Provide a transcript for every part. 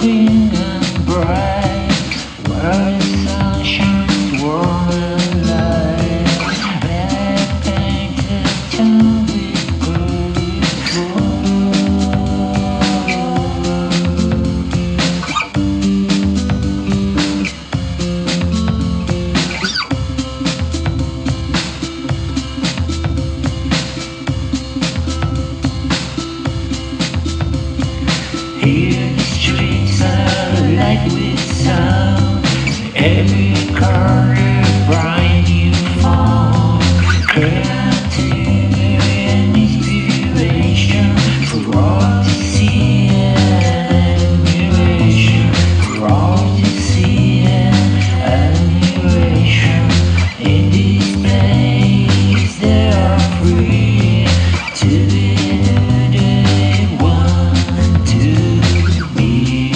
clean and bright, where is sunshine's warm and light. I think it can be good. Here the streets are light with sound, every corner bright you found. Creativity and inspiration for all to see and admiration, for all to see and admiration. In this place they are free to be who they want to be.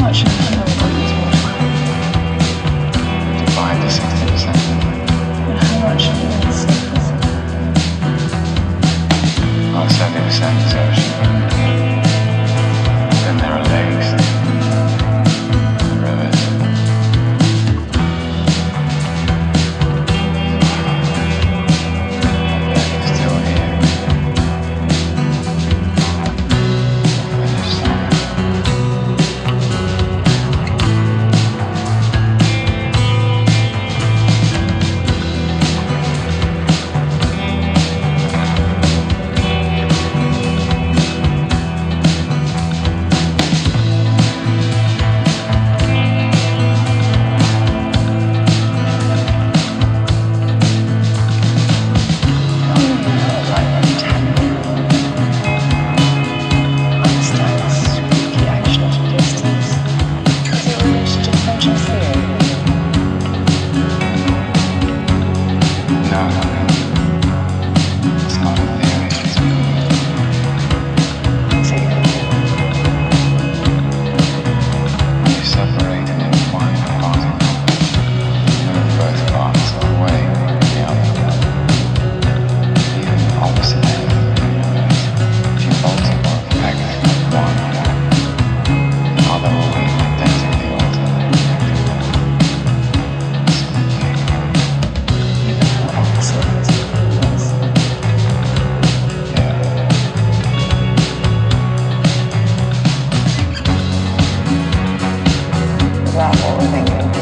much is there about these water? Divide the 60%. And how much is the 60%? Well, 70% is ocean. Then there are lakes, rivers. That is still here. And there's That's what we're thinking.